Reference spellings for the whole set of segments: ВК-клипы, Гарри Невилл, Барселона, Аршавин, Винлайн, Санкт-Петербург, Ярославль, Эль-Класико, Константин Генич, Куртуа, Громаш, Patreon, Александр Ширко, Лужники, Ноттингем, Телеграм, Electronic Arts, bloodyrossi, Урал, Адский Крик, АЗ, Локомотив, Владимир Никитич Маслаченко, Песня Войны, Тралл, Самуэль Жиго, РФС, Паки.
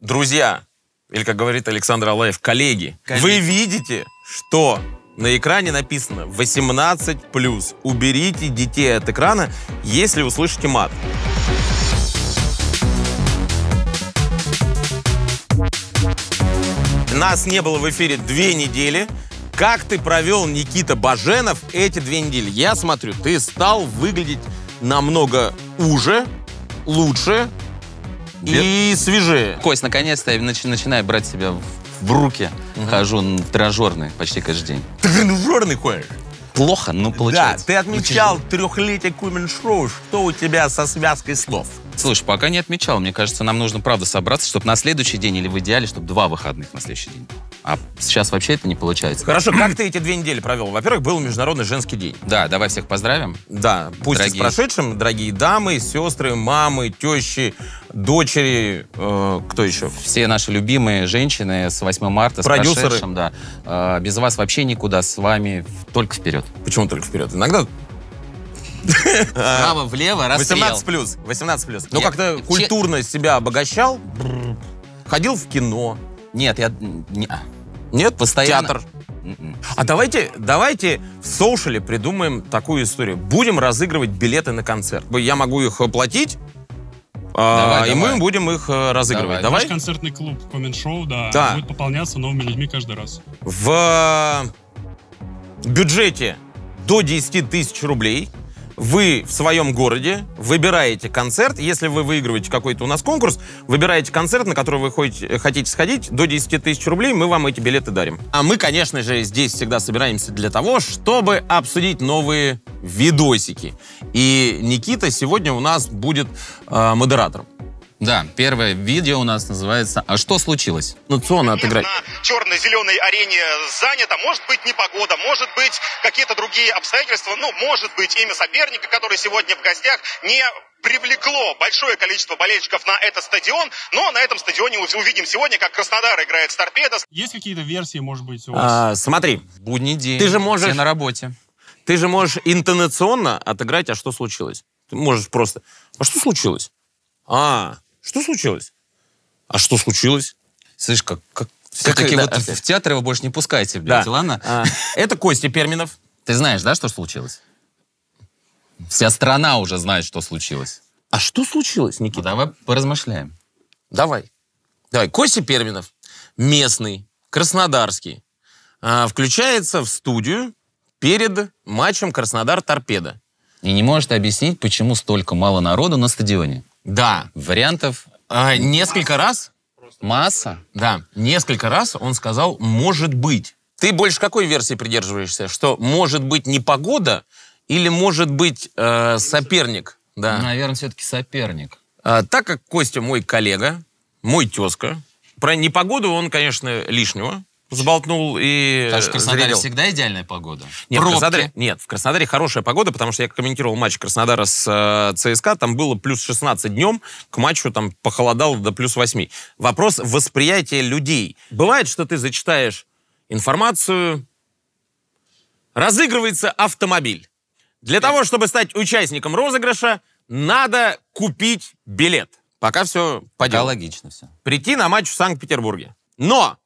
друзья, или, как говорит Александр Алаев, коллеги, вы видите, что на экране написано 18+. Уберите детей от экрана, если услышите мат. Нас не было в эфире 2 недели. Как ты провел, Никита Баженов, эти 2 недели? Я смотрю, ты стал выглядеть намного уже, лучше и свежее. Кость, наконец-то я начинаю брать себя в руки. Хожу на тренажерный почти каждый день. Тренажерный ходишь? Плохо, но получается. Да, ты отмечал трехлетие Кумен-шоу. Что у тебя со связкой слов? Слушай, пока не отмечал. Мне кажется, нам нужно, правда, собраться, чтобы на следующий день или в идеале, чтобы 2 выходных на следующий день. А сейчас вообще это не получается. Хорошо, как ты эти 2 недели провел? Во-первых, был Международный женский день. Да, давай всех поздравим. Да, пусть дорогие... с прошедшим, дорогие дамы, сестры, мамы, тещи, дочери, кто еще? Все наши любимые женщины с 8 марта, продюсеры. С прошедшим, да. Без вас вообще никуда, с вами только вперед. Почему только вперед? Иногда... Право, влево, расстрел. 18+. Ну, как-то культурно себя обогащал, ходил в кино. Нет, я... Нет? Постоянно. Театр. А давайте в соушале придумаем такую историю. Будем разыгрывать билеты на концерт. Я могу их платить, и мы будем их разыгрывать. Давай. Наш концертный клуб Коммент-шоу, да, будет пополняться новыми людьми каждый раз. В бюджете до 10 000 рублей вы в своем городе выбираете концерт. Если вы выигрываете какой-то у нас конкурс, выбираете концерт, на который вы хотите сходить, до 10 000 рублей, мы вам эти билеты дарим. А мы, конечно же, здесь всегда собираемся для того, чтобы обсудить новые видосики. И Никита сегодня у нас будет модератором. Да, первое видео у нас называется «А что случилось?». Ну, что она отыграет? На черно-зеленой арене занято. Может быть, непогода, может быть, какие-то другие обстоятельства. Ну, может быть, имя соперника, который сегодня в гостях, не привлекло большое количество болельщиков на этот стадион. Но на этом стадионе увидим сегодня, как Краснодар играет с Торпедо. Есть какие-то версии, может быть, у вас? Смотри. Будний день. Ты же можешь... Все на работе. Ты же можешь интонационно отыграть «А что случилось?». Ты можешь просто «А что случилось?». А... Что случилось? А что случилось? Слышь, как все-таки да, вот в театр его больше не пускайте, блядь, да. Ладно? Это Костя Перминов. Ты знаешь, да, что случилось? Вся страна уже знает, что случилось. А что случилось, Никита? Ну, давай поразмышляем. Давай. Костя Перминов, местный, краснодарский, включается в студию перед матчем Краснодар-Торпедо. И не может объяснить, почему столько мало народу на стадионе. Да. Вариантов несколько раз. Масса. Да. Несколько раз он сказал «может быть». Ты больше какой версии придерживаешься? Что может быть непогода или может быть соперник? Да. Наверное, все-таки соперник. Так как Костя мой коллега, мой тезка, про непогоду он, конечно, лишнего сболтнул и... Потому что в Краснодаре всегда идеальная погода. Нет, в Краснодаре хорошая погода, потому что я комментировал матч Краснодара с ЦСКА, там было плюс 16 днем, к матчу там похолодало до плюс 8. Вопрос восприятия людей. Бывает, что ты зачитаешь информацию, разыгрывается автомобиль. Для того, чтобы стать участником розыгрыша, надо купить билет. Пока все по делу. Логично все. Прийти на матч в Санкт-Петербурге. Но!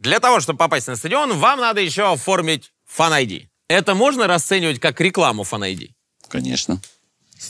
Для того, чтобы попасть на стадион, вам надо еще оформить фан-айди. Это можно расценивать как рекламу фан-айди? Конечно.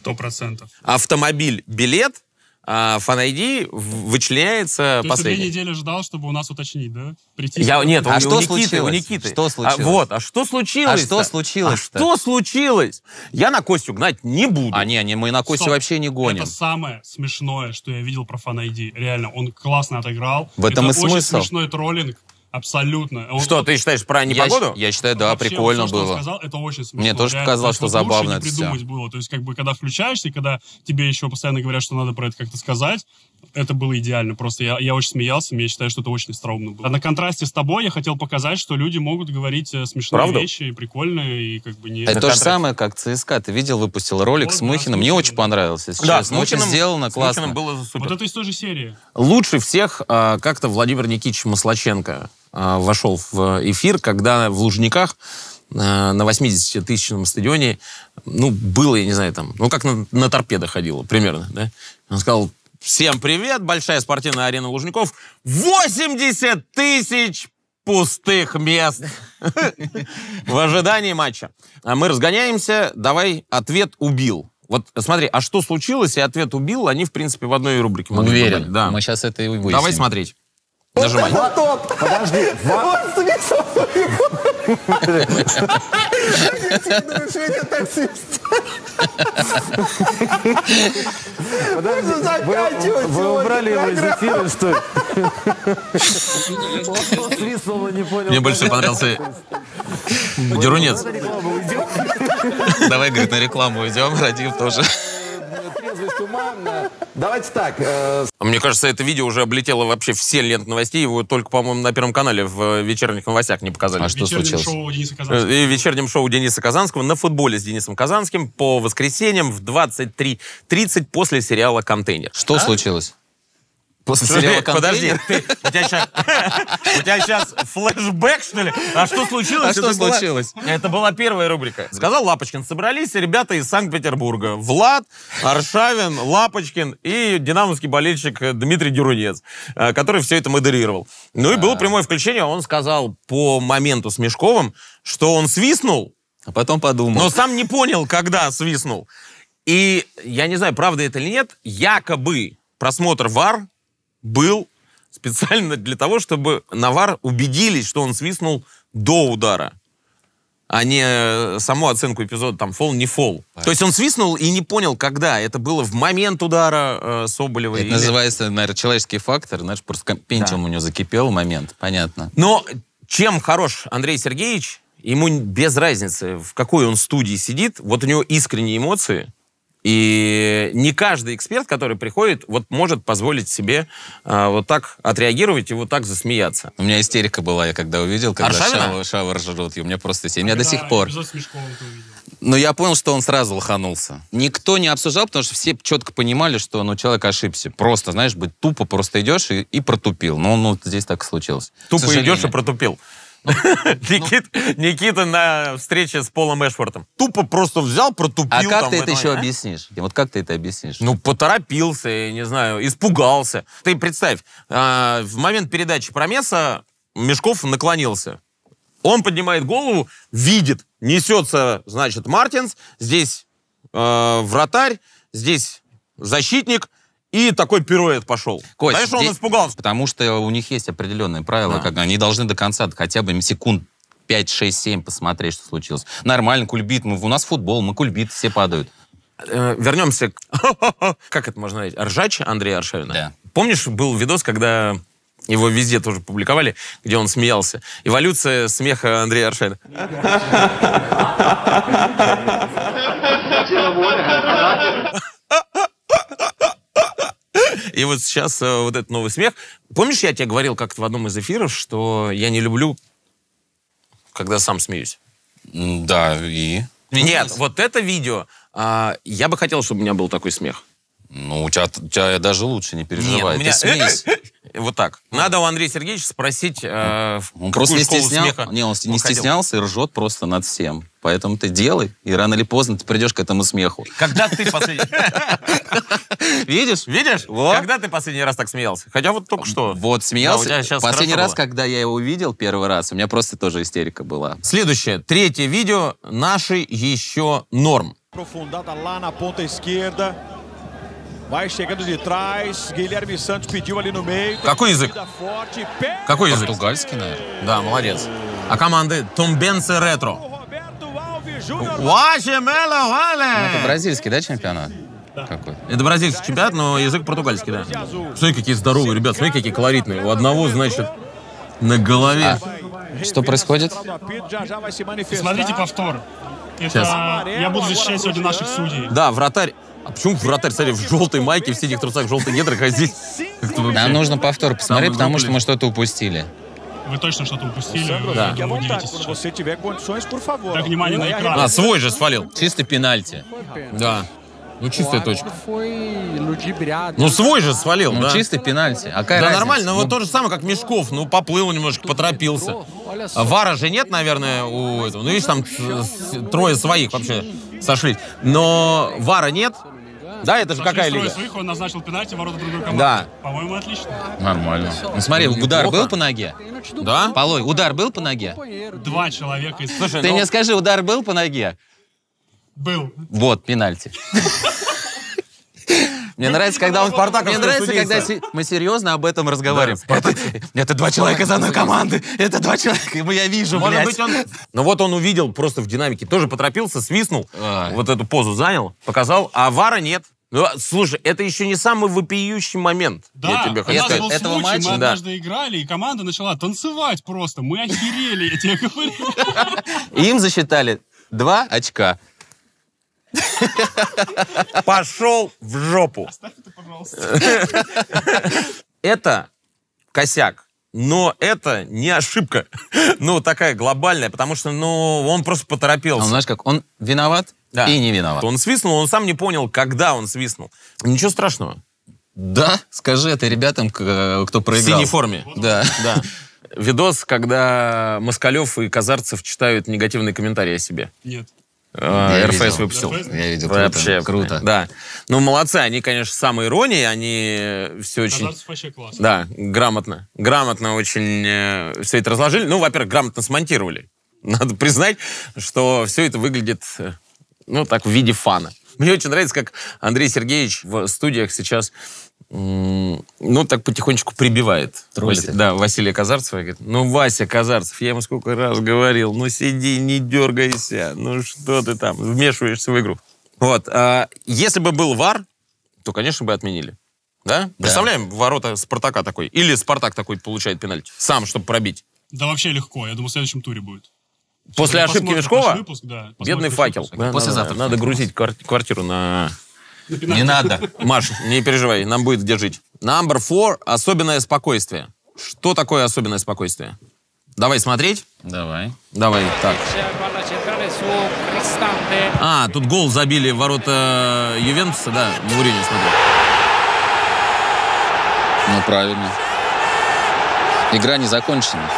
100%. Автомобиль, билет, а фан-айди вычленяется последний. Ты 2 недели ждал, чтобы у нас уточнить, да? Прийти. Нет, а что случилось? У Никиты. Что случилось? А что случилось? Я на Костю гнать не буду. Мы на Костю вообще не гоним. Это самое смешное, что я видел про фан-айди. Реально, он классно отыграл. В этом и смысл. Это очень смешной троллинг. Абсолютно. Что, ты считаешь про непогоду? Я считаю, да, вообще, прикольно все, было. Что он сказал, это очень смешно. Мне тоже показалось, что забавно это придумать было. То есть, как бы, когда включаешься, и когда тебе еще постоянно говорят, что надо про это как-то сказать, это было идеально. Просто я очень смеялся, я считаю, что это очень остроумно было. А на контрасте с тобой я хотел показать, что люди могут говорить смешные вещи, и прикольные, и как бы не... Это то же самое, как ЦСКА. Ты видел, выпустил ролик с Мухиным. Мне очень понравился. Да, с Мухиным сделано классно. Вот это из той же серии. Лучше всех как-то Владимир Никитич Маслаченко вошел в эфир, когда в Лужниках на 80-тысячном стадионе, ну, было, я не знаю, там, ну, как на торпедо ходило примерно, да? Он сказал, Всем привет! Большая спортивная арена Лужников. 80 тысяч пустых мест в ожидании матча. Мы разгоняемся. Давай ответ убил. Вот смотри, а что случилось и ответ убил, они, в принципе, в одной рубрике. Уверен, да. Мы сейчас это и выясним. Давай смотреть. Нажимай. Подожди. Вы убрали его из эфира, что ли? Мне больше понравился Дюрунец. Давай, говорит, на рекламу идем, Радив тоже. Давайте так. Мне кажется, это видео уже облетело вообще все ленты новостей. Его только, по-моему, на Первом канале в вечерних новостях не показали. А что случилось? И в вечернем шоу Дениса Казанского на футболе с Денисом Казанским по воскресеньям в 23:30 после сериала «Контейнер». Что случилось? После сериала «Контейнер»? Подожди, у тебя сейчас флешбэк, что ли? А что случилось? Это была первая рубрика. Сказал Лапочкин. Собрались ребята из Санкт-Петербурга. Влад, Аршавин, Лапочкин и динамовский болельщик Дмитрий Дюрунец, который все это модерировал. Ну и было прямое включение. Он сказал по моменту с Мешковым, что он свистнул. А потом подумал. Но сам не понял, когда свистнул. И я не знаю, правда это или нет, якобы просмотр ВАР был специально для того, чтобы на ВАР убедились, что он свистнул до удара, а не саму оценку эпизода, там, фол, не фол. Понятно. То есть он свистнул и не понял, когда. Это было в момент удара Соболева. Это называется, наверное, человеческий фактор. Знаешь, просто пентиум у него закипел момент. Понятно. Но чем хорош Андрей Сергеевич, ему без разницы, в какой он студии сидит, вот у него искренние эмоции. И не каждый эксперт, который приходит, вот может позволить себе вот так отреагировать и вот так засмеяться. У меня истерика была, я когда увидел, когда Шавар жрут, и у меня просто истерика. У меня до сих пор. Но я понял, что он сразу лоханулся. Никто не обсуждал, потому что все четко понимали, что ну, человек ошибся. Просто, знаешь, быть тупо, просто идешь и протупил. Но ну, здесь так и случилось. Тупо идешь и протупил. Никита на встрече с Полом Эшфортом. Тупо просто взял, протупил. А как ты это еще объяснишь? Вот как ты это объяснишь? Ну, поторопился, я не знаю, испугался. Ты представь, в момент передачи Промеса Мешков наклонился. Он поднимает голову, видит, несется, значит, Мартинс, здесь вратарь, здесь защитник. И такой пируэт пошел. Кость, знаешь, он испугался. Потому что у них есть определенные правила, да. Как они должны до конца хотя бы секунд 5, 6, 7 посмотреть, что случилось. Нормально, кульбит. У нас футбол, мы кульбит, все падают. Вернемся к... Как это можно назвать? Ржач Андрея Аршавина. Да. Помнишь, был видос, когда его везде тоже публиковали, где он смеялся. Эволюция смеха Андрея Аршавина. И вот сейчас вот этот новый смех. Помнишь, я тебе говорил как-то в одном из эфиров, что я не люблю, когда сам смеюсь? Да, и? Нет, вот это видео, я бы хотел, чтобы у меня был такой смех. Ну, у тебя даже лучше, не переживай. Нет, меня... Ты смейся. Вот так. Надо у Андрея Сергеевича спросить, он просто не стеснялся. Не, он не стеснялся и ржет просто над всем. Поэтому ты делай, и рано или поздно ты придешь к этому смеху. Когда ты последний... Видишь? Видишь? Когда ты последний раз так смеялся? Хотя вот только что. Вот, смеялся. Последний раз, когда я его увидел первый раз, у меня просто тоже истерика была. Следующее. Третье видео. Наши еще норм. Какой язык? Какой язык? Португальский, наверное. Да, молодец. А команды Тумбенсе Ретро. Это бразильский, да, чемпионат? Какой? Это бразильский чемпионат, но язык португальский, да. Смотри, какие здоровые ребята, смотри, какие колоритные. У одного, значит, на голове. Что происходит? Смотрите повтор. Это... Я буду защищать сегодня наших судей. Да, вратарь. А почему вратарь, смотри, в желтой майке, в синих трусах, в желтой недрах, а здесь... Нам нужно повтор посмотреть, потому что мы что-то упустили. Вы точно что-то упустили. Да. Так, внимание на экран. А, свой же свалил. Чистый пенальти. Да. Ну, чистая точка. Ну, свой же свалил, да? Ну, чистый пенальти. А какая разница? Нормально, но то же самое, как Мешков. Ну, поплыл немножко, поторопился. Вара же нет, наверное, у этого. Ну, видишь, там трое своих вообще сошлись. Но Вара нет. Да, это же какая лига? Своих, он назначил пенальти, ворота другой команды. Да. По-моему, отлично. Нормально. Ну, смотри, удар был по ноге? Да. Полой, удар был по ноге? Два человека. Слушай, ты мне скажи, удар был по ноге? Был. Вот, пенальти. Мне нравится, когда он... Мне нравится, когда мы серьезно об этом разговариваем. Это два человека из одной команды. Это два человека. Я вижу, блядь. Ну вот он увидел просто в динамике. Тоже поторопился, свистнул. Вот эту позу занял, показал. А вара нет. Ну, слушай, это еще не самый вопиющий момент. Да, я тебе хочу сказать. Был этого случай, матча, мы однажды играли, и команда начала танцевать просто. Мы охерели, я тебе говорю. Им засчитали 2 очка. Пошел в жопу. Оставь это, пожалуйста. Это косяк. Но это не ошибка. Ну, такая глобальная, потому что, ну, он просто поторопился. Он, знаешь как, он виноват и не виноват. Он свистнул, он сам не понял, когда он свистнул. Ничего страшного. Да, скажи это ребятам, кто проиграл. В синей форме. Да. Да. Видос, когда Москалев и Казарцев читают негативные комментарии о себе. Нет. РФС выпустил. Я видел. Вообще круто. Да. Ну, молодцы. Они, конечно, самые иронии. Они все очень... Да, грамотно. Грамотно очень все это разложили. Ну, во-первых, грамотно смонтировали. Надо признать, что все это выглядит, ну, так, в виде фана. Мне очень нравится, как Андрей Сергеевич в студиях сейчас, ну, так потихонечку прибивает. Да, Василия Казарцева. Говорит, ну, Вася Казарцев, я ему сколько раз говорил, ну, сиди, не дергайся, ну, что ты там, вмешиваешься в игру. Вот. А если бы был ВАР, то, конечно, бы отменили. Да? Представляем, ворота Спартака такой. Или Спартак такой получает пенальти. Сам, чтобы пробить. Да вообще легко. Я думаю, в следующем туре будет. После ошибки Мешкова? Да, бедный факел. Да, послезавтра. Надо грузить квартиру на... Не надо. Маш, не переживай, нам будет где жить. Номер 4. Особенное спокойствие. Что такое особенное спокойствие? Давай смотреть. Давай. Давай, так. А, тут гол забили в ворота Ювентуса, да, Мурини, смотри. Ну, правильно. Игра не закончена.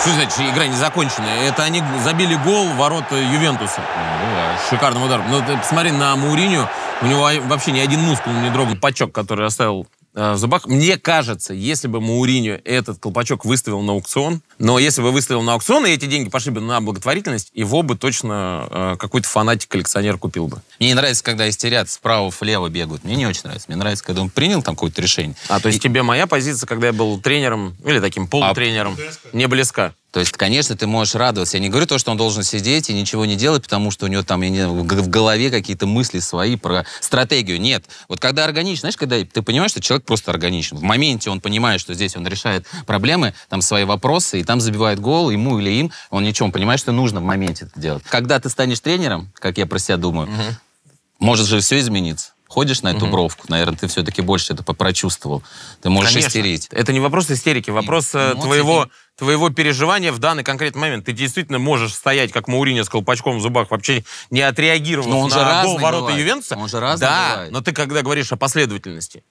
Что значит, игра не закончена? Это они забили гол в ворота Ювентуса. Шикарный удар. Ну, ты посмотри на Мауриньо. У него вообще ни один мускул не дрогнул. Колпачок, который оставил в зубах. Мне кажется, если бы Мауриньо этот колпачок выставил на аукцион, но если бы выставил на аукцион, и эти деньги пошли бы на благотворительность, его бы точно какой-то фанатик-коллекционер купил бы. Мне не нравится, когда истерят справа-влево бегают. Мне не очень нравится. Мне нравится, когда он принял там какое-то решение. А, то есть тебе моя позиция, когда я был тренером, или таким полутренером, не близка? То есть, конечно, ты можешь радоваться. Я не говорю то, что он должен сидеть и ничего не делать, потому что у него там в голове какие-то мысли свои про стратегию. Нет. Вот когда органично, знаешь, когда ты понимаешь, что человек просто органичен. В моменте он понимает, что здесь он решает проблемы, там свои вопросы, и там забивает гол ему или им. Он ничего, он понимает, что нужно в моменте это делать. Когда ты станешь тренером, как я про себя думаю, может же все измениться. Ходишь на эту бровку, наверное, ты все-таки больше это прочувствовал. Ты можешь истерить. Это не вопрос истерики, вопрос твоего переживания в данный конкретный момент. Ты действительно можешь стоять, как Мауриньо с колпачком в зубах, вообще не отреагировав на гол ворота Ювентуса. Он же разный бывает. Да, но ты когда говоришь о последовательности.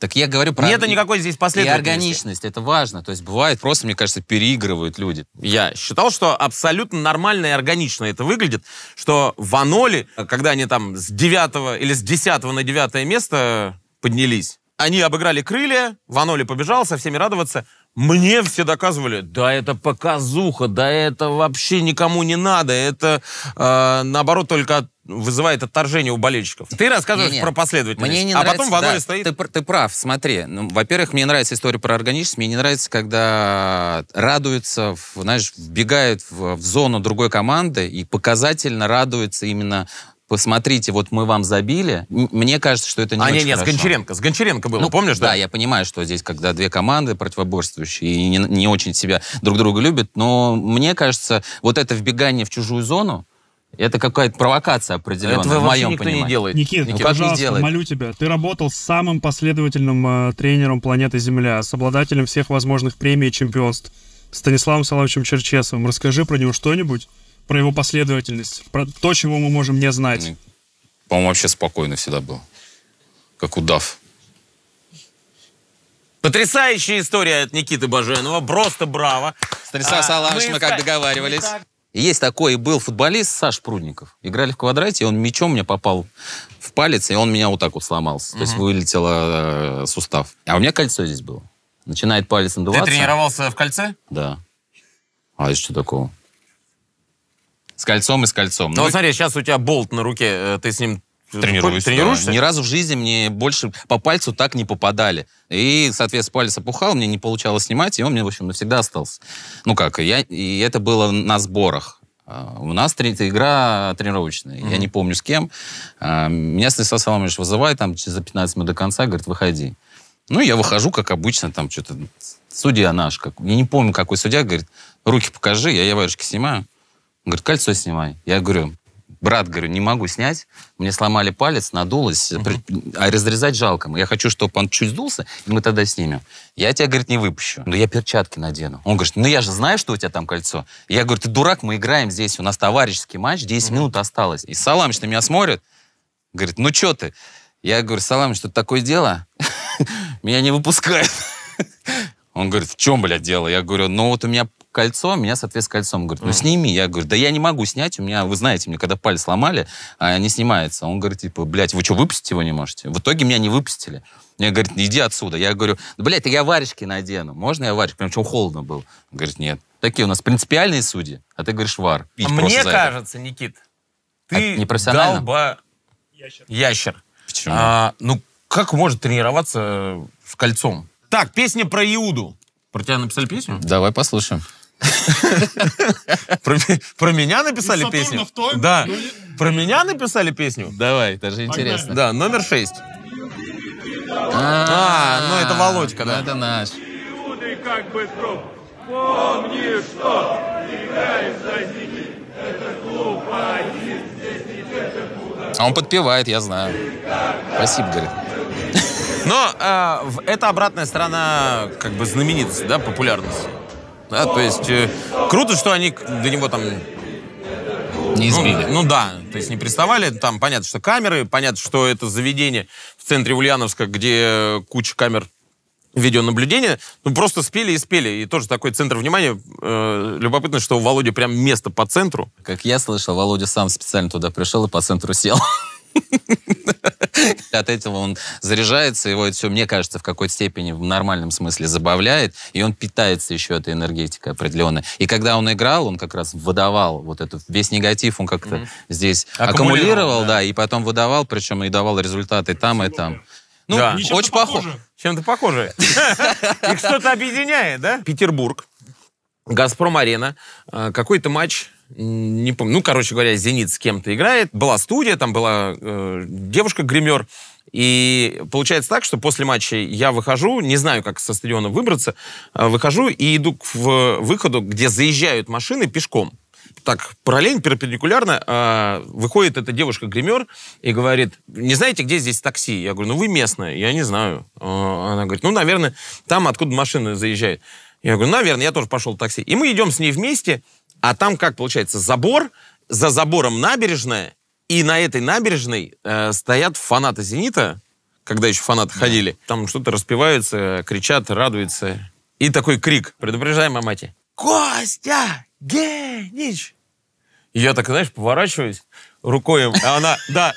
Так я говорю про... Нет никакой здесь последовательности. И органичность, это важно. То есть бывает, просто, мне кажется, переигрывают люди. Я считал, что абсолютно нормально и органично это выглядит, что в Аноле, когда они там с 9 или с 10 на 9 место поднялись, они обыграли Крылья, в Аноле побежал, со всеми радоваться. Мне все доказывали, да это показуха, да это вообще никому не надо, это, наоборот, только вызывает отторжение у болельщиков. Ты рассказываешь про последовательность, мне не нравится, потом в Аноле стоит... Ты прав, смотри. Ну, во-первых, мне нравится история про органичность, мне не нравится, когда радуются, знаешь, вбегают в зону другой команды и показательно радуются именно... Посмотрите, вот мы вам забили. Мне кажется, что это не очень хорошо. С Гончаренко было, ну, помнишь, да? Да, я понимаю, что здесь, когда две команды противоборствующие и не очень себя друг друга любят, но мне кажется, вот это вбегание в чужую зону, это какая-то провокация определенная, это в моем понимании. Никита, ну, пожалуйста, молю тебя, ты работал с самым последовательным тренером планеты Земля, с обладателем всех возможных премий и чемпионств, Станиславом Саламовичем Черчесовым. Расскажи про него что-нибудь. Про его последовательность, про то, чего мы можем не знать. По-моему, вообще спокойно всегда был. Как удав. Потрясающая история от Никиты Баженова. Просто браво. Станислав Саламович, мы как договаривались. Есть такой, и был футболист Саша Прудников. Играли в квадрате, и он мячом мне попал в палец, и он меня вот так вот сломался. То есть вылетело сустав. А у меня кольцо здесь было. Начинает палец надуваться. Ты тренировался в кольце? Да. А это что такого? С кольцом и с кольцом. Ну, ну вот смотри, сейчас у тебя болт на руке, ты с ним тренируешься? Да. Ни разу в жизни мне больше по пальцу так не попадали. И, соответственно, палец опухал, мне не получалось снимать, и он мне, в общем, навсегда остался. Ну как, и это было на сборах. У нас игра тренировочная, я не помню с кем. Меня Станислав Саламович вызывает, там, за 15 минут до конца, говорит, выходи. Ну, я выхожу, как обычно, там что-то... Судья наш, как... я не помню, какой судья, говорит, руки покажи, я варежки снимаю. Он говорит, кольцо снимай. Я говорю, брат, говорю, не могу снять, мне сломали палец, надулось, а разрезать жалко. Я хочу, чтобы он чуть сдулся, и мы тогда снимем. Я тебя, говорит, не выпущу, но я перчатки надену. Он говорит, ну я же знаю, что у тебя там кольцо. Я говорю, ты дурак, мы играем здесь, у нас товарищеский матч, 10 минут осталось. И Саламыч на меня смотрит, говорит, ну что ты? Я говорю, Саламыч, тут такое дело, меня не выпускают. Он говорит, в чем, блядь, дело? Я говорю, ну вот у меня кольцо, меня, соответственно, кольцом. Он говорит, ну сними. Я говорю, да я не могу снять, у меня, вы знаете, мне когда палец сломали, не снимается. Он говорит, типа, блядь, вы что, выпустить его не можете? В итоге меня не выпустили. Мне говорит, иди отсюда. Я говорю, да, блядь, я варежки надену. Можно я варежки? Прям чем холодно было. Он говорит, нет. Такие у нас принципиальные судьи, а ты говоришь вар. А мне кажется, Никит, ты ящер. Почему? Ну, как может тренироваться с кольцом? Так, песня про Иуду. Про тебя написали песню? Давай послушаем. Про меня написали песню? Да. Про меня написали песню? Давай, даже интересно. Да, номер 6. А, ну это Володька, да? Это наш. Иуды, как бы труп, помни, что играешь за Зенит. Это клуб один, здесь не держит. А он подпевает, я знаю. Спасибо, говорит. Но это обратная сторона, как бы, знаменитости, да, популярности. Да, то есть круто, что они до него там... Не избили. Ну да, то есть не приставали. Там понятно, что камеры, понятно, что это заведение в центре Ульяновска, где куча камер видеонаблюдения. Ну просто спели и спели. И тоже такой центр внимания. Любопытно, что у Володи прям место по центру. Как я слышал, Володя сам специально туда пришел и по центру сел. От этого он заряжается, его это все, мне кажется, в какой-то степени в нормальном смысле забавляет, и он питается еще этой энергетикой определенной. И когда он играл, он как раз выдавал вот этот весь негатив, он как-то здесь аккумулировал, да, и потом выдавал, причем и давал результаты и там, и там. Ну, да. Очень похоже. Чем-то похоже. Их что-то объединяет, да? Петербург, Газпром-арена, какой-то матч... Не помню. Ну, короче говоря, Зенит с кем-то играет. Была студия, там была девушка-гример. И получается так, что после матча я выхожу, не знаю, как со стадиона выбраться, выхожу и иду к выходу, где заезжают машины пешком. Так, параллельно, перпендикулярно выходит эта девушка-гример и говорит, не знаете, где здесь такси? Я говорю, ну, вы местные, я не знаю. Она говорит, ну, наверное, там, откуда машина заезжает. Я говорю, наверное, я тоже пошел в такси. И мы идем с ней вместе. А там, как получается, забор, за забором набережная, и на этой набережной стоят фанаты «Зенита», когда еще фанаты ходили, там что-то распеваются, кричат, радуются. И такой крик, предупреждаем о мате. «Костя Генич!» И я так, знаешь, поворачиваюсь рукой, а она, да,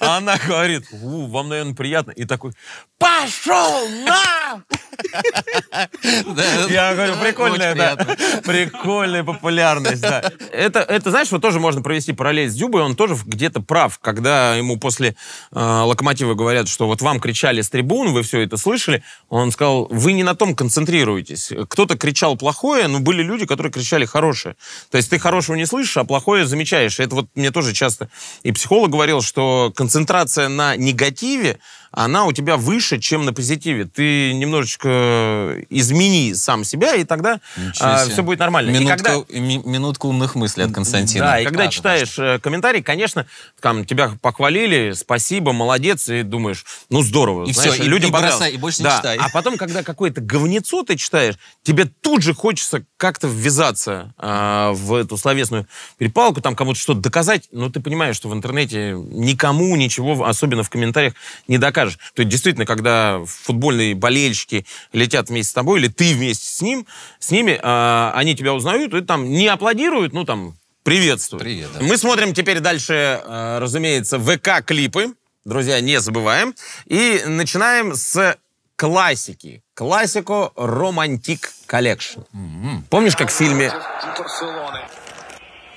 она говорит, вам, наверное, приятно. И такой, пошел на! Я говорю, прикольная, да. Прикольная популярность, да. Это, знаешь, вот тоже можно провести параллель с Дюбой, он тоже где-то прав, когда ему после Локомотива говорят, что вот вам кричали с трибун, вы все это слышали, он сказал, вы не на том концентрируетесь. Кто-то кричал плохое, но были люди, которые кричали хорошее. То есть ты хорошего не слышишь, а плохое замечаешь. Это вот мне тоже часто и психолог говорил, что концентрация на негативе, она у тебя выше, чем на позитиве. Ты немножечко измени сам себя, и тогда все будет нормально. Минутка умных мыслей от Константина. Да, и когда читаешь комментарии, конечно, там тебя похвалили, спасибо, молодец, и думаешь, ну здорово. И знаешь, все, и людям бросай, и больше не читай. А потом, когда какое-то говнецо ты читаешь, тебе тут же хочется как-то ввязаться в эту словесную перепалку, там кому-то что-то доказать, но ты понимаешь, что в интернете никому ничего, особенно в комментариях, не доказывают. скажешь. То есть действительно, когда футбольные болельщики летят вместе с тобой, или ты вместе с ним, с ними, они тебя узнают, и там не аплодируют, ну там приветствуют. Привет, да. Мы смотрим теперь дальше, разумеется, ВК-клипы, друзья, не забываем. И начинаем с классики. Классико Романтик Коллекшн. Помнишь, как в фильме...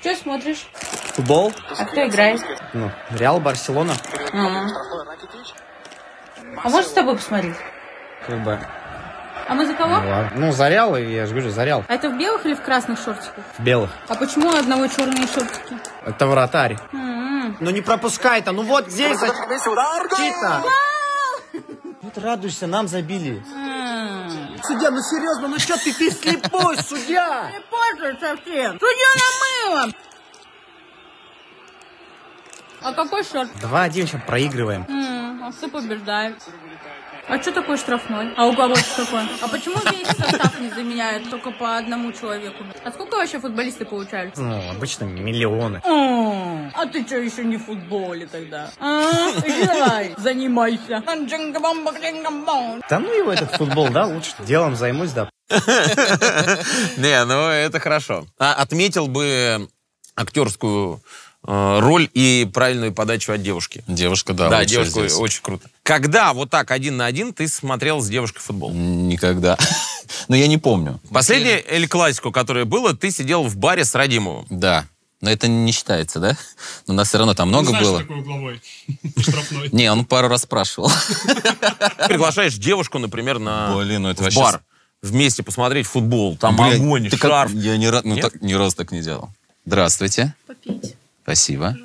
Что смотришь? Футбол. А кто играет? Ну, Реал, Барселона. А может с тобой посмотреть? Как бы. А мы за кого? Ну, за Реал, я же говорю, за Реал. А это в белых или в красных шортиках? В белых. А почему у одного черные шортики? Это вратарь. Ну не пропускай-то, ну вот здесь... Чита! Вот радуйся, нам забили. Судья, ну серьезно, ну что ты слепой, судья? Слепой же совсем. Судья намыло. А какой шорт? 2-1, сейчас проигрываем. А все побеждает. А что такое штрафной? А у кого такой? А почему весь состав не заменяют только по одному человеку? А сколько вообще футболисты получают? Ну, обычно миллионы. А ты что еще не в футболе тогда? Играй, занимайся. Да ну его этот футбол, да, лучше делом займусь, да. Не, ну это хорошо. Отметил бы актерскую роль и правильную подачу от девушки. Девушка, да. Да, девушка очень круто. Когда вот так 1 на 1 ты смотрел с девушкой футбол? Никогда. Но я не помню. Последнее Эль Классико, которое было, ты сидел в баре с Радимовым. Да. Но это не считается, да? Но у нас все равно там много было. Знаешь, такой угловой, штрафной. Не, он пару раз спрашивал. Приглашаешь девушку, например, на бар. Вместе посмотреть футбол. Там огонь, шарф. Я ни разу так не делал. Здравствуйте. Попить. Спасибо.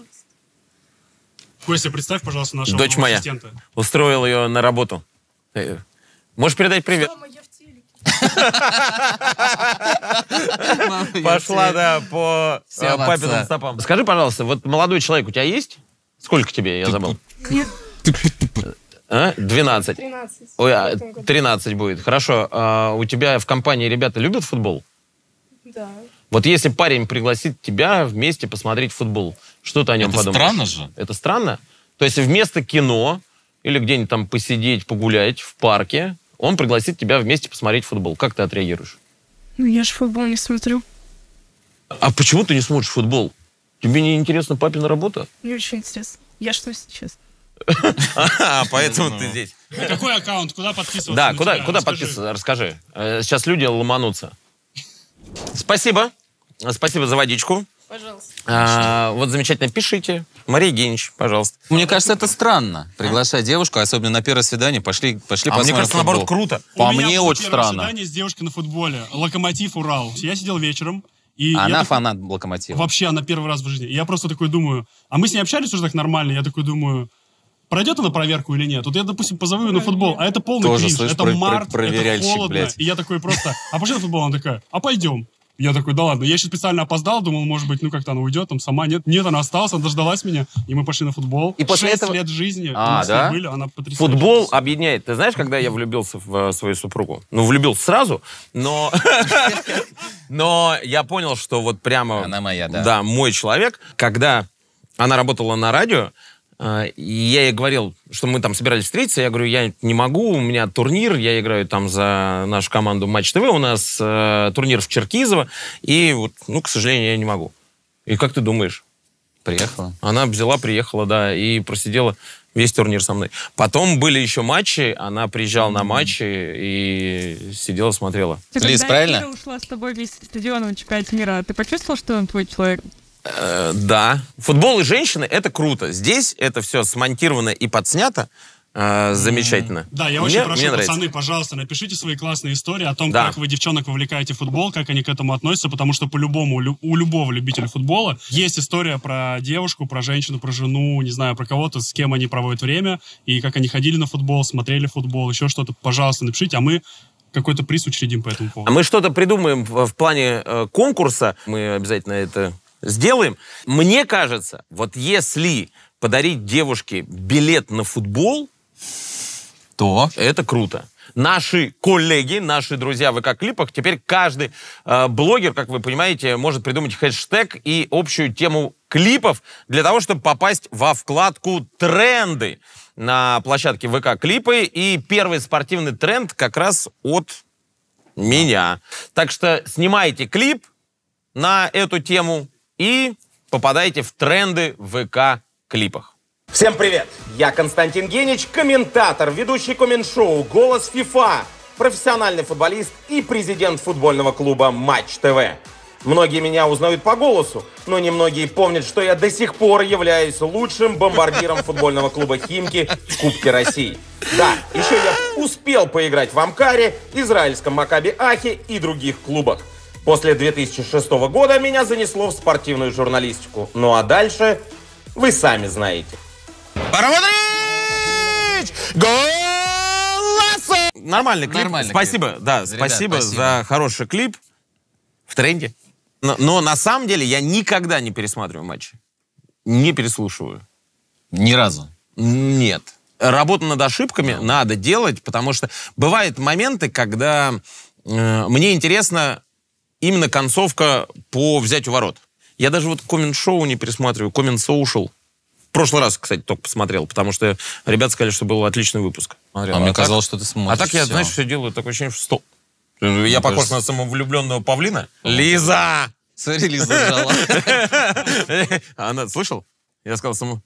Костя, представь, пожалуйста, нашего ассистента. Дочь моя. Устроил ее на работу. Можешь передать привет? Мама, я в телеке. Пошла, да, по папиным стопам. Скажи, пожалуйста, вот молодой человек у тебя есть? Сколько тебе, я забыл? Нет. 12. 13. 13 будет. Хорошо. У тебя в компании ребята любят футбол? Да. Вот если парень пригласит тебя вместе посмотреть футбол, что ты о нем подумаешь? Это странно же. Это странно? То есть вместо кино или где-нибудь там посидеть, погулять в парке, он пригласит тебя вместе посмотреть футбол. Как ты отреагируешь? Ну, я же футбол не смотрю. А почему ты не смотришь футбол? Тебе не интересна папина работа? Мне очень интересно. Я что сейчас? Поэтому ты здесь. Какой аккаунт? Куда подписываться? Да, куда подписываться? Расскажи. Сейчас люди ломанутся. Спасибо. Спасибо за водичку. Пожалуйста. Вот замечательно. Пишите. Мария Евгеньевич, пожалуйста. Мне кажется, это странно. Приглашать девушку, особенно на первое свидание, пошли посмотрим. Мне кажется, футбол. Наоборот, круто. По мне очень странно. У меня свидание с девушкой на футболе. Локомотив, Урал. Я сидел вечером. И она фанат Локомотива. Вообще, она первый раз в жизни. И я просто такой думаю, а мы с ней общались уже так нормально, я такой думаю... Пройдет она проверку или нет? Вот я, допустим, позову ее на футбол, а это полный кринж. Это март, это холодно. Блядь. И я такой просто, а пошли на футбол? Она такая, а пойдем. Я такой, да ладно. Я еще специально опоздал, думал, может быть, ну как-то она уйдет, там сама. Нет, нет, она осталась, она дождалась меня, и мы пошли на футбол. И после этого... 6 лет жизни мы с ней были, она потрясающая. Футбол объединяет. Ты знаешь, когда я влюбился в свою супругу? Ну, влюбился сразу, но... Но я понял, что вот прямо... Она моя, да. Да, мой человек. Когда она работала на радио, и я ей говорил, что мы там собирались встретиться. Я говорю, я не могу, у меня турнир, я играю там за нашу команду Матч ТВ, у нас турнир в Черкизово, и вот, ну, к сожалению, я не могу. И как ты думаешь? Приехала. Она взяла, приехала, да, и просидела весь турнир со мной. Потом были еще матчи, она приезжала на матчи и сидела, смотрела. Лиз, правильно? Когда я ушла с тобой весь стадион на чемпионате мира, ты почувствовал, что он твой человек? Да. Футбол и женщины — это круто. Здесь это все смонтировано и подснято. Замечательно. Да, я очень прошу, пацаны, пожалуйста, напишите свои классные истории о том, как вы девчонок вовлекаете в футбол, как они к этому относятся, потому что по-любому у любого любителя футбола есть история про девушку, про женщину, про жену, не знаю, про кого-то, с кем они проводят время, и как они ходили на футбол, смотрели футбол, еще что-то. Пожалуйста, напишите, а мы... какой-то приз учредим по этому поводу. А мы что-то придумаем в плане конкурса. Мы обязательно это... сделаем. Мне кажется, вот если подарить девушке билет на футбол, то это круто. Наши коллеги, наши друзья в ВК-клипах, теперь каждый блогер, как вы понимаете, может придумать хэштег и общую тему клипов для того, чтобы попасть во вкладку «Тренды». на площадке ВК-клипы. И первый спортивный тренд как раз от меня. Так что снимайте клип на эту тему и попадайте в тренды в ВК-клипах. Всем привет! Я Константин Генич, комментатор, ведущий коммент-шоу «Голос ФИФА», профессиональный футболист и президент футбольного клуба «Матч ТВ». Многие меня узнают по голосу, но немногие помнят, что я до сих пор являюсь лучшим бомбардиром футбольного клуба «Химки» в Кубке России. Да, еще я успел поиграть в «Амкаре», израильском «Макаби Ахи» и других клубах. После 2006 года меня занесло в спортивную журналистику. Ну а дальше вы сами знаете. Нормальный клип. Спасибо, да, спасибо за хороший клип. В тренде. Но на самом деле я никогда не пересматриваю матчи. Не переслушиваю. Ни разу? Нет. Работу над ошибками надо делать, потому что бывают моменты, когда мне интересно именно концовка по взятию ворот. Я даже вот коммент-шоу не пересматриваю, коммент-соушал. В прошлый раз, кстати, только посмотрел, потому что ребята сказали, что был отличный выпуск. Смотрел, мне казалось, что ты смотришь. А так я, знаешь, все делаю, такое ощущение, что стоп. Я похож на самовлюбленного павлина. Лиза! Смотри, Лиза сжала. Она, слышал? Я сказал саму...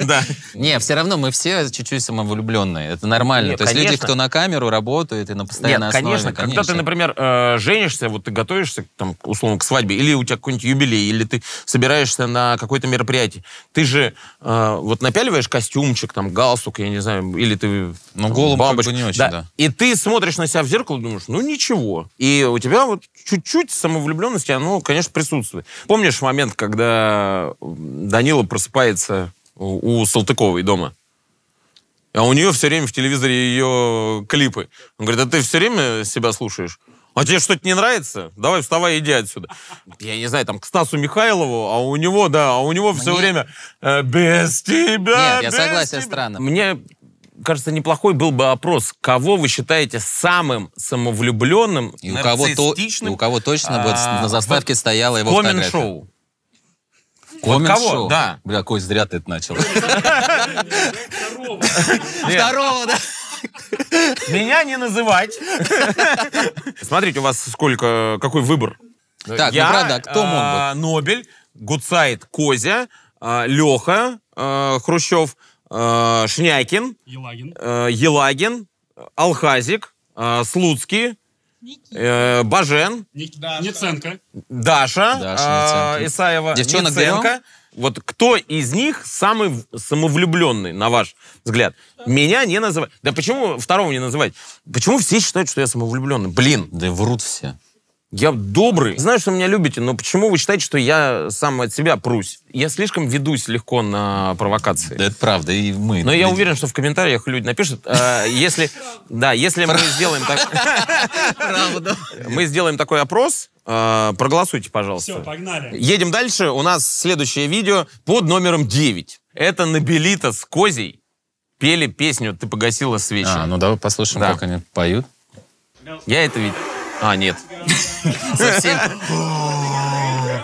Да. Не, все равно мы все чуть-чуть самовлюбленные. Это нормально. То есть люди, кто на камеру работает и на постоянной основе. Конечно. Когда ты, например, женишься, вот ты готовишься, там, условно, к свадьбе, или у тебя какой-нибудь юбилей, или ты собираешься на какое-то мероприятие, ты же вот напяливаешь костюмчик, там, галстук, я не знаю, или ты... Ну, голову бабочку не очень, да. И ты смотришь на себя в зеркало и думаешь, ну, ничего. И у тебя вот чуть-чуть самовлюбленности, оно, конечно, присутствует. Помнишь момент, когда... Данила просыпается у Салтыковой дома. А у нее все время в телевизоре ее клипы. Он говорит, а ты все время себя слушаешь? А тебе что-то не нравится? Давай вставай, иди отсюда. Я не знаю, там, к Стасу Михайлову, а у него, да, а у него все время без тебя. Нет, я согласен, странно. Мне кажется, неплохой был бы опрос, кого вы считаете самым самовлюбленным, и нарциссичным. У кого точно бы на заставке стояла его фотография. Коммент-шоу. Коммент-шоу? Да. Бля, Кость, зря ты это начал. Второго, да. Меня не называть. Смотрите, у вас сколько, какой выбор. Так, ну правда, кто мог бы? Нобель, Гудсайд, Козя, Леха, Хрущев, Шнякин, Елагин, Алхазик, Слуцкий, Бажен, Даша Исаева, Ниценко. Вот кто из них самый самовлюбленный, на ваш взгляд? Меня не называют. Да почему второго не называть? Почему все считают, что я самовлюбленный? Блин. Да врут все. Я добрый. Знаю, что меня любите, но почему вы считаете, что я сам от себя прусь? Я слишком ведусь легко на провокации. Да это правда, и мы. Но я уверен, что в комментариях люди напишут, если мы сделаем так... Мы сделаем такой опрос, проголосуйте, пожалуйста. Все, погнали. Едем дальше, у нас следующее видео под номером 9. Это Набелита с Козей пели песню «Ты погасила свечи». А, ну давай послушаем, как они поют. Я это видел. А, нет. Совсем.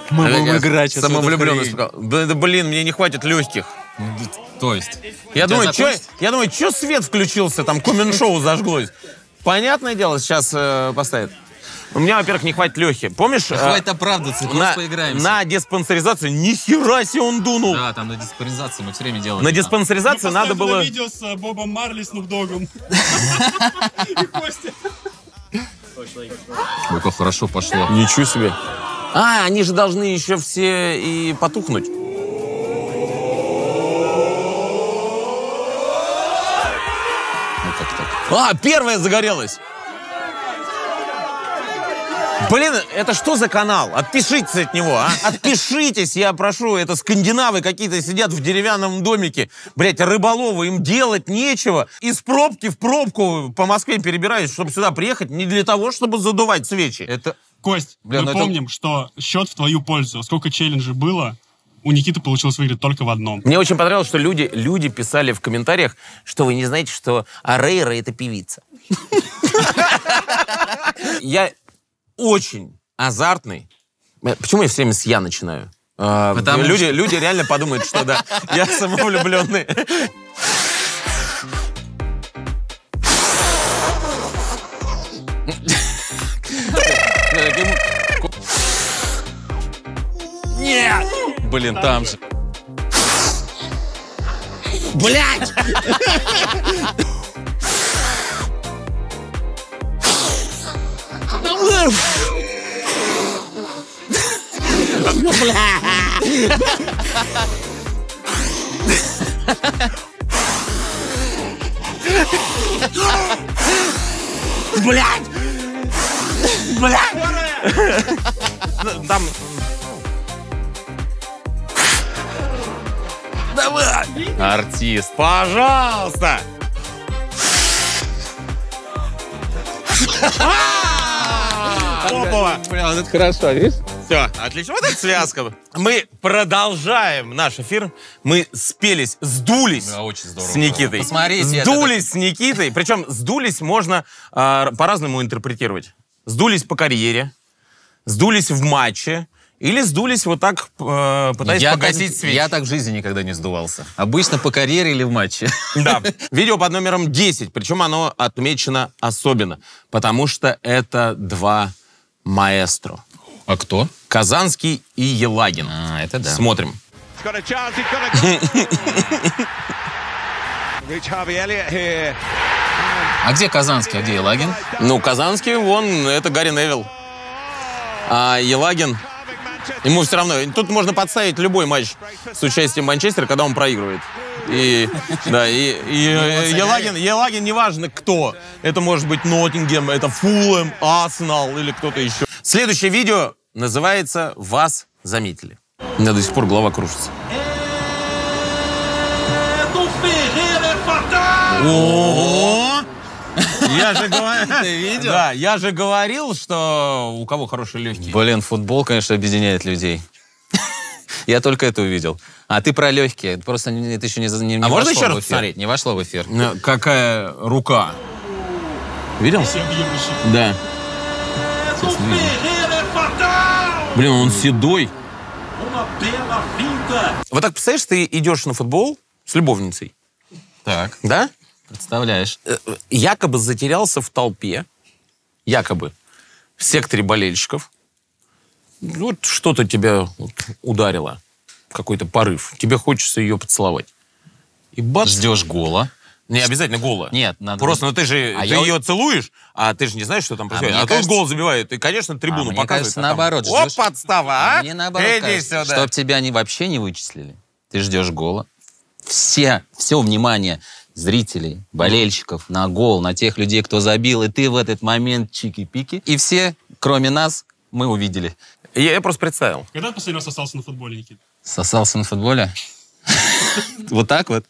Мы будем играть. Самовлюбленность. Да, блин, мне не хватит легких. То есть? Я думаю, что свет включился, там коммент-шоу зажглось. Понятное дело, сейчас поставят. У меня, во-первых, не хватит легких. Помнишь? Хватит оправдываться, поиграем. На диспансеризацию ни хера себе он дунул. Да, там на диспансеризацию мы все время делали. На диспансеризацию надо было... видео с Бобом Марли, Снупдогом. И Костя. Ой, как хорошо пошло. Ничего себе. А, они же должны еще все и потухнуть. Ну как так? А, первая загорелась. Блин, это что за канал? Отпишитесь от него, а? Отпишитесь, я прошу. Это скандинавы какие-то сидят в деревянном домике. Блять, рыболовы, им делать нечего. Из пробки в пробку по Москве перебираюсь, чтобы сюда приехать. Не для того, чтобы задувать свечи. Это... Кость, бля, мы помним, что счет в твою пользу. Сколько челленджей было, у Никиты получилось выиграть только в одном. Мне очень понравилось, что люди писали в комментариях, что вы не знаете, что Арейра — это певица. Я... очень азартный. Почему я все время с «я» начинаю? Люди реально подумают, что да, я самовлюбленный. Нет! Блин, там же. Блять! Блять! Блять! Там... Давай! Артист, пожалуйста! Опова! Блин, это хорошо, видишь? Все, отлично. Вот эта связка. Мы продолжаем наш эфир. Мы спелись, сдулись с Никитой. Посмотрите. Сдулись с Никитой. Причем сдулись можно по-разному интерпретировать. Сдулись по карьере, сдулись в матче. Или сдулись вот так, пытаясь погасить свечи. Я так в жизни никогда не сдувался. Обычно по карьере или в матче. Да. Видео под номером 10. Причем оно отмечено особенно. Потому что это два маэстро. А кто? Казанский и Елагин. А, это да. Смотрим. А где Казанский, а где Елагин? Ну, Казанский, вон, это Гарри Невилл. А Елагин... Ему все равно. Тут можно подставить любой матч с участием Манчестера, когда он проигрывает. И Елагин, неважно кто. Это может быть Ноттингем, это Фулхэм, Арсенал или кто-то еще. Следующее видео называется «Вас заметили». У меня до сих пор голова кружится. Я же говорил, что у кого хорошие легкие. Блин, футбол, конечно, объединяет людей. Я только это увидел. А ты про легкие. Просто это еще не вошло в эфир. А можно еще раз посмотреть? Не вошло в эфир. Какая рука. Видел? Да. Блин, он седой. Вот так, представляешь, ты идешь на футбол с любовницей. Так. Да? Представляешь. Якобы затерялся в толпе, якобы, в секторе болельщиков. Вот что-то тебя ударило, какой-то порыв. Тебе хочется ее поцеловать. И бац. Ждешь гола. Не обязательно гола. Нет, надо... Просто, ну ты же ее целуешь, а ты же не знаешь, что там происходит. А тут гол забивает, и, конечно, трибуну показывает. Мне кажется, наоборот. Оп, подстава, а? Мне наоборот кажется, чтоб тебя вообще не вычислили. Ты ждешь гола. Все внимание зрителей, болельщиков, на гол, на тех людей, кто забил, и ты в этот момент чики-пики. И все, кроме нас, мы увидели. Я просто представил. Когда ты последний раз сосался на футболе, Никита? Сосался на футболе? Вот так вот?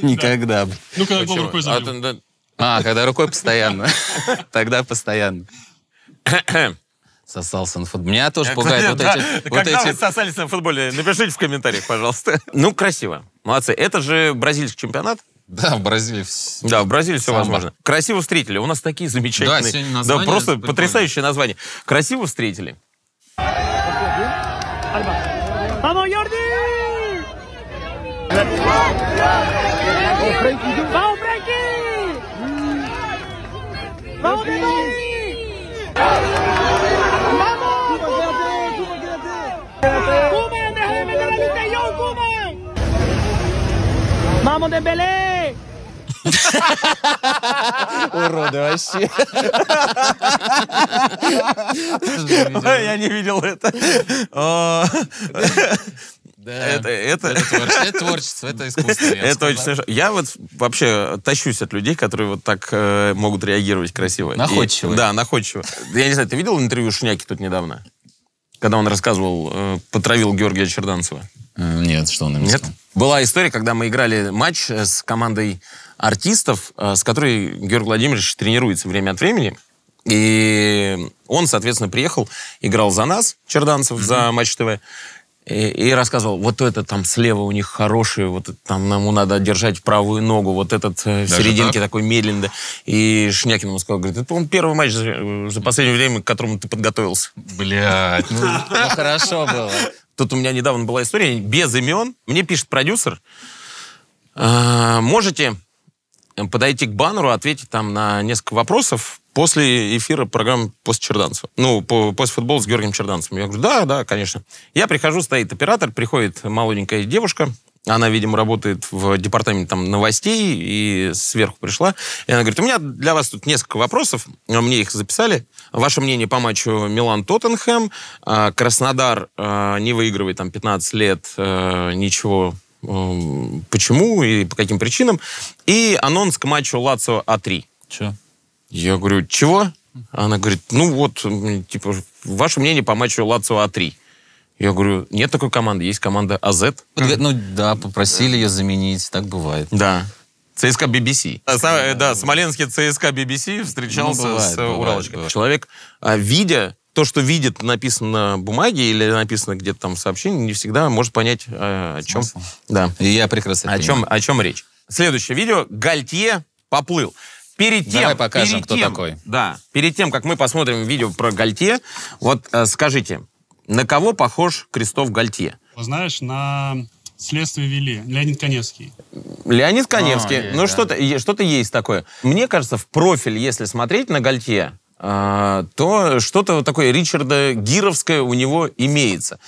Никогда. Ну, когда гол рукой забил. А, когда рукой постоянно. Тогда постоянно. Сосался на футболе. Меня тоже пугает вот эти... Когда вы сосались на футболе? Напишите в комментариях, пожалуйста. Ну, красиво. Молодцы. Это же бразильский чемпионат. Да, в Бразилии все. Да, в Бразилии все возможно. Красиво встретили. У нас такие замечательные. Да, сегодня название. Да, просто потрясающее название. Красиво встретили. Мамо Дембеле! Уроды вообще. Я не видел это. Это творчество, это искусство. Это очень. Я вот вообще тащусь от людей, которые вот так могут реагировать красиво. Находчиво. Да, находчиво. Я не знаю, ты видел интервью Шняки тут недавно? Когда он рассказывал, потравил Георгия Черданцева. Нет, что он им сказал? Нет. Была история, когда мы играли матч с командой артистов, с которой Георгий Владимирович тренируется время от времени. И он, соответственно, приехал, играл за нас, Черданцев, за Матч ТВ. И рассказывал, вот это там слева у них хорошие, вот это, там ему надо держать правую ногу, вот этот в серединке такой медленный. И Шнякин ему сказал, говорит, это, по-моему, первый матч за последнее время, к которому ты подготовился. Блядь, ну хорошо было. Тут у меня недавно была история, без имен. Мне пишет продюсер, можете подойти к баннеру, ответить там на несколько вопросов после эфира программы «После Черданцева». Ну, «После футбола» с Георгием Черданцевым. Я говорю, да, да, конечно. Я прихожу, стоит оператор, приходит молоденькая девушка. Она, видимо, работает в департаменте там новостей и сверху пришла. И она говорит, у меня для вас тут несколько вопросов, мне их записали. Ваше мнение по матчу Милан-Тоттенхэм. Краснодар не выигрывает там 15 лет, ничего. Почему и по каким причинам. И анонс к матчу Лацио А3. Че? Я говорю, чего? Она говорит, ну вот, типа, ваше мнение по матчу Лацио А3. Я говорю, нет такой команды, есть команда АЗ. Ну да, попросили ее заменить, так бывает. Да. ЦСКА BBC. Да, да, смоленский ЦСКА BBC встречался, ну, бывает, с Уралочкой. Бывает. Человек, видя то, что видит, написано на бумаге или написано где-то там в сообщении, не всегда может понять, о чем. Да. И я прекрасно о чем речь. Следующее видео. Гальтье поплыл. Давай покажем, кто такой. Да. Перед тем, как мы посмотрим видео про Гальтье, вот скажите, на кого похож Кристоф Гальтье? Знаешь, на «Следствие вели» Леонид Каневский. Леонид Каневский. Ну, что-то есть такое. Мне кажется, в профиль, если смотреть на Гальтье, то что-то вот такое Ричарда Гировское у него имеется.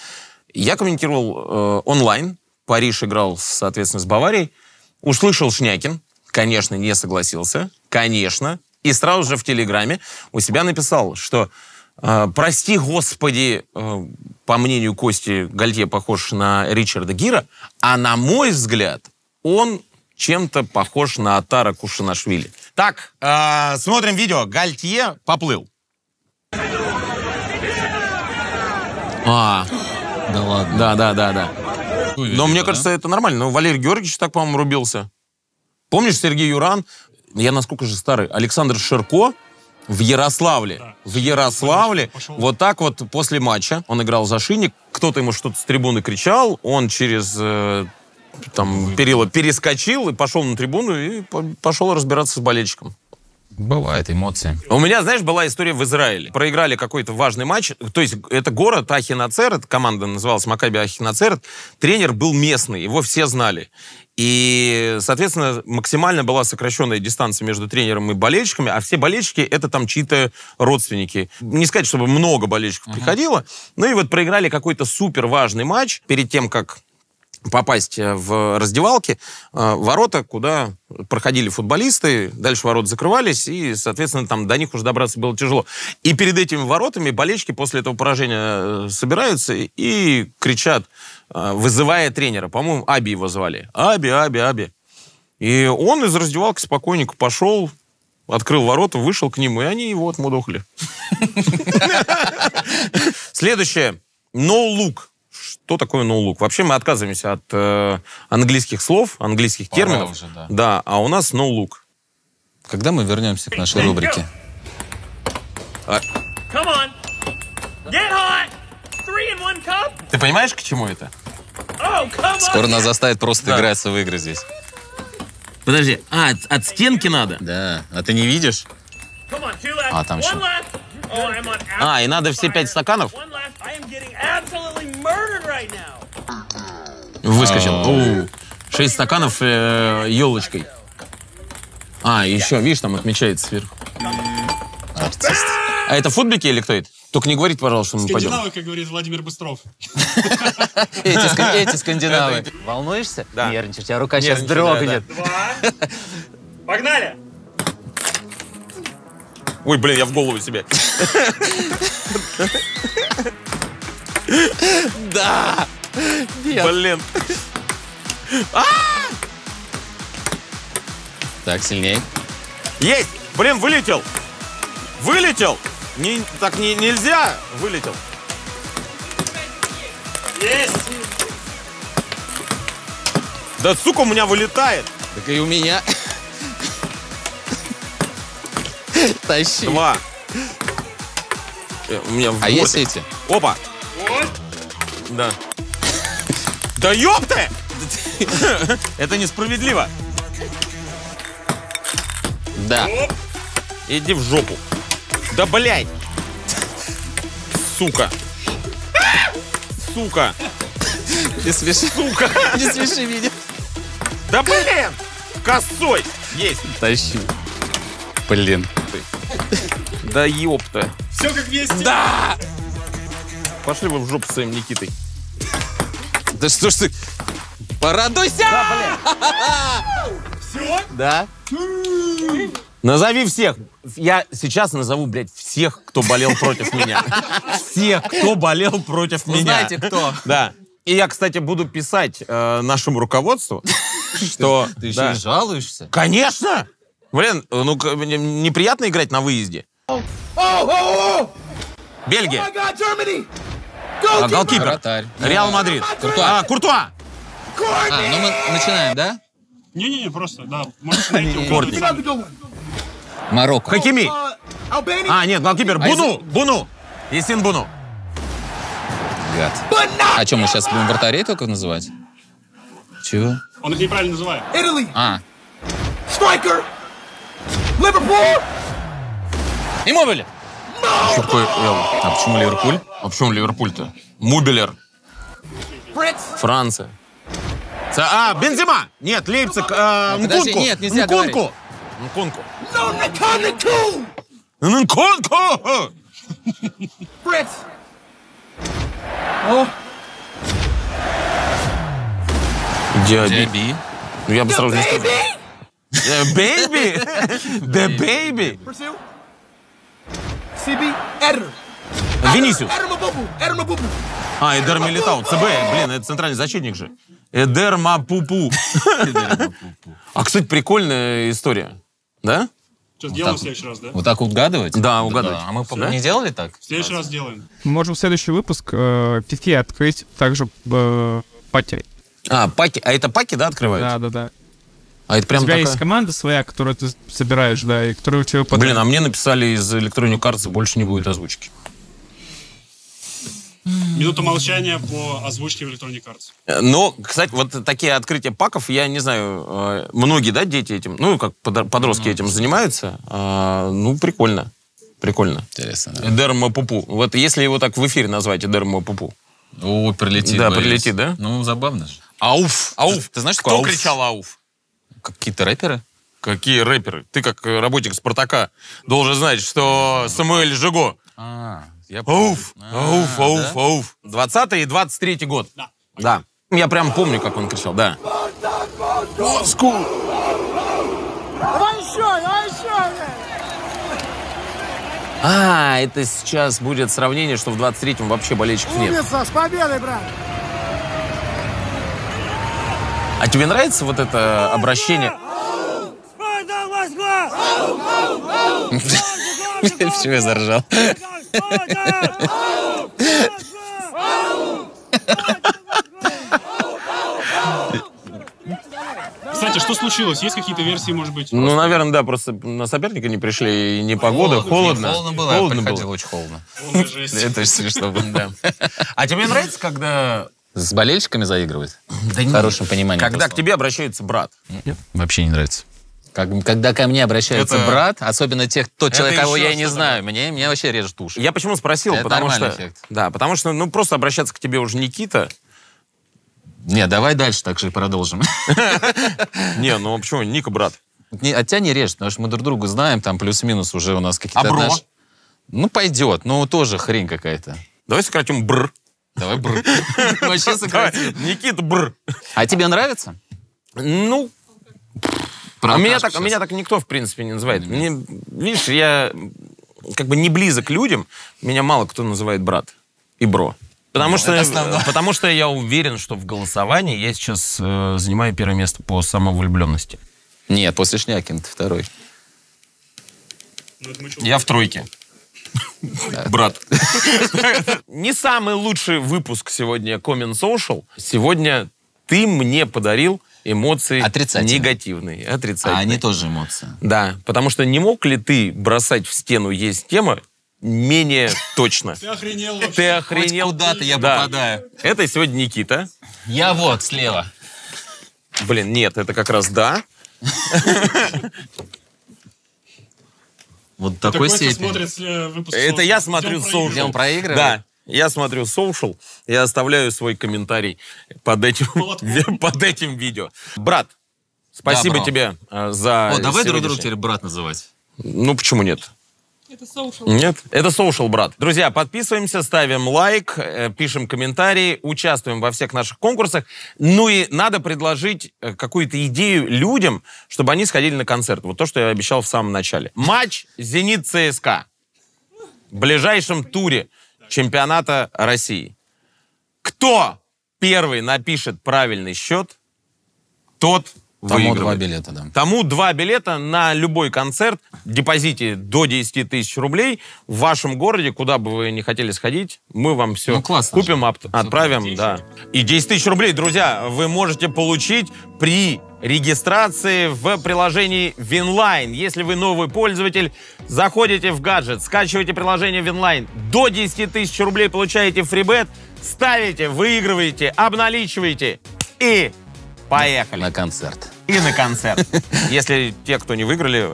Я комментировал онлайн. Париж играл, соответственно, с Баварией. Услышал Шнякин. Конечно, не согласился. Конечно. И сразу же в Телеграме у себя написал, что... прости, господи, по мнению Кости, Гальтье похож на Ричарда Гира, а на мой взгляд, он чем-то похож на Атара Кушанашвили. Так, смотрим видео. Гальтье поплыл. А, да ладно. Да. Но мне кажется, это нормально. Но Валерий Георгиевич так, по-моему, рубился. Помнишь, Сергей Юран? Я насколько же старый? Александр Ширко. В Ярославле, вот так вот после матча он играл за Шинник, кто-то ему что-то с трибуны кричал, он через там перила перескочил и пошел на трибуну и пошел разбираться с болельщиком. Бывает, эмоции. У меня, знаешь, была история в Израиле. Проиграли какой-то важный матч, то есть это город Ахинацерет, команда называлась Макаби Ахинацерет, тренер был местный, его все знали. И, соответственно, максимально была сокращенная дистанция между тренером и болельщиками, а все болельщики — это там чьи-то родственники. Не сказать, чтобы много болельщиков приходило, ну и вот проиграли какой-то супер важный матч перед тем, как попасть в раздевалки, ворота, куда проходили футболисты, дальше ворота закрывались, и, соответственно, там до них уже добраться было тяжело. И перед этими воротами болельщики после этого поражения собираются и кричат, вызывая тренера. По-моему, Аби его звали. Аби. И он из раздевалки спокойненько пошел, открыл ворота, вышел к ним, и они его отмудохли. Следующее. No-look. Что такое ноу-лук? Вообще мы отказываемся от английских слов, английских терминов. Уже, да. Да, а у нас ноу-лук. Когда мы вернемся к нашей рубрике? Ты понимаешь, к чему это? Скоро нас заставят просто играться в игры здесь. Подожди, от стенки надо? Да, а ты не видишь? А, там что? И надо все 5 стаканов? Выскочил. 6 стаканов елочкой. Еще, видишь, там отмечается сверху. Артист. А это футбики или кто это? Только не говорите, пожалуйста, что мы пойдем. Скандинавы, как говорит Владимир Быстров. Эти скандинавы. Волнуешься? Да. Нервничаешь, у тебя рука сейчас дрогнет. 2. Погнали! Ой, блин, я в голову себе. Да! Блин. Так, сильнее. Есть! Блин, вылетел! Вылетел! Так нельзя! Вылетел. Есть! Да, сука, у меня вылетает! Так и у меня. Тащи. 2. У меня в есть эти? Опа! Вот. Да. Да ёпта! Это несправедливо. Да. Оп. Иди в жопу. Да, блядь! Сука. Сука. Не смеши. Сука. Не смеши меня. Да блин! Косой! Есть. Тащи. Блин. Да ёпта. Все как есть. Да! Пошли вы в жопу с своим Никитой. Да что ж ты... Порадуйся! Да, блин. Все? Да. Назови всех. Я сейчас назову, блядь, всех, кто болел против меня. Всех, кто болел против меня. Знаете, кто? Да. И я, кстати, буду писать нашему руководству, что... Ты еще и жалуешься? Конечно! Блин, ну, неприятно играть на выезде. Бельгия. А голкипер. Реал Мадрид. Куртуа. Куртуа. А, ну мы начинаем, да? Не-не-не, просто, да. Можешь найти. Марокко. Хакими. А, нет, голкипер. Буну. Буну. Есин Буну. Гад. А что, мы сейчас будем вратарей только называть? Чего? Он их неправильно называет. А. Страйкер. Ливерпуль. Иммобили. Что такое? А почему Ливерпуль? А почему Ливерпуль-то? Мубилер. Франция. А, Бензима! Нет, Лейпциг, Нкунку! Нет, нельзя говорить. Нкунку! Нкунку! Брит! Диаби. Ну я бы сразу не сказал. The baby! The baby! CB, Эдер. Винисиус. А, Эдер Милитау. ЦБ, блин, это центральный защитник же. Эдер Мапупу. А, кстати, прикольная история. Да? Сейчас делаем в следующий раз, да? Вот так угадывать? Да, угадывать. А мы не делали так? В следующий раз делаем. Можем в следующий выпуск фифи открыть также пати. А, пати. А это паки, да, открывают? Да, да, да. А это прям у тебя такая... есть команда своя, которую ты собираешь, да, и которую у тебя подают. Блин, а мне написали из Electronic Arts, больше не будет озвучки. Минута молчания по озвучке в Electronic Arts. Ну, кстати, вот такие открытия паков, я не знаю, многие, да, дети этим, ну, как подростки этим занимаются, ну, прикольно, прикольно. Интересно, да. Эдермопупу. Вот если его так в эфире назвать, Эдермопупу. О, прилетит. Да, прилетит, да? Ну, забавно же. Ауф, ауф. Ты знаешь, кто кричал ауф? Какие-то рэперы? Какие рэперы? Ты, как работник «Спартака», должен знать, что Самуэль Жиго. Ауф, ауф, ауф, ауф. 20-й и 23-й год. Да. Да. Я прям помню, как он кричал, да. Мозгу! Давай еще, давай еще! А, это сейчас будет сравнение, что в 23-м вообще болельщиков нет. Умница, с победой, брат! А тебе нравится вот это обращение? Почему я заржал? Кстати, что случилось? Есть какие-то версии, может быть? Ну, наверное, да, просто на соперника не пришли, и не погода, холодно. Холодно было, я приходил, очень холодно. Это смешно было, да. А тебе нравится, когда... С болельщиками заигрывает? Да нет. В хорошем понимании. Когда к тебе обращается брат? Нет. Вообще не нравится. Когда ко мне обращается брат, особенно тот человек, кого я не знаю, мне вообще режет уши. Я почему спросил, потому что... эффект. Да, потому что, ну, просто обращаться к тебе уже Никита... Не, давай дальше так же и продолжим. Не, ну почему Ника брат? От тебя не режет, потому что мы друг друга знаем, там плюс-минус уже у нас какие-то... А бро? Ну, пойдет, ну, тоже хрень какая-то. Давай сократим бр. Давай бр. Вообще сократим. Никита бр. А тебе нравится? Ну... А меня так никто, в принципе, не называет. Мне, видишь, я как бы не близок к людям, меня мало кто называет брат и бро. Потому что я уверен, что в голосовании я сейчас занимаю первое место по самовлюбленности. Нет, после Шнякина ты второй. Я в тройке. Брат. Не самый лучший выпуск сегодня Comment Social. Сегодня ты мне подарил... Эмоции негативные, отрицательные. А они тоже эмоции. Да, потому что не мог ли ты бросать в стену «Есть тема» менее точно? Ты охренел вообще. Ты охренел. Хоть куда-то я попадаю. Это сегодня Никита. Я вот слева. Блин, нет, это как раз да. Вот такой степени. Это я смотрю в соушу. Где он проигрывает? Да. Я смотрю social и оставляю свой комментарий под этим, под этим видео. Брат, спасибо тебе за... О, давай друг друга теперь брат называть. Ну, почему нет? Это social. Нет, это social, брат. Друзья, подписываемся, ставим лайк, пишем комментарии, участвуем во всех наших конкурсах. Ну и надо предложить какую-то идею людям, чтобы они сходили на концерт. Вот то, что я обещал в самом начале. Матч «Зенит-ЦСКА» в ближайшем туре чемпионата России. Кто первый напишет правильный счет, тот... Тому выигрывает. 2 билета, да. Тому 2 билета на любой концерт. Депозите до 10 тысяч рублей. В вашем городе, куда бы вы не хотели сходить, мы вам все купим, отправим. Да. И 10 тысяч рублей, друзья, вы можете получить при регистрации в приложении Винлайн. Если вы новый пользователь, заходите в гаджет, скачиваете приложение Винлайн. До 10 тысяч рублей получаете фрибет, ставите, выигрываете, обналичиваете и... Поехали. На концерт. И на концерт. Если те, кто не выиграли,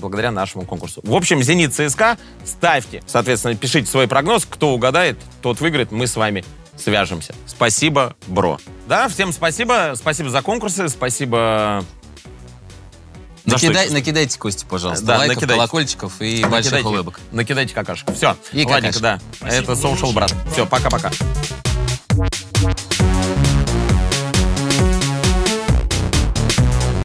благодаря нашему конкурсу. В общем, «Зенит» ЦСКА ставьте. Соответственно, пишите свой прогноз. Кто угадает, тот выиграет. Мы с вами свяжемся. Спасибо, бро. Да, всем спасибо. Спасибо за конкурсы. Спасибо... Накидайте, Костя, пожалуйста. Да, лайков, колокольчиков и больших улыбок. Накидайте какашек. Все. Ладненько, да. Это social, брат. Все, пока-пока.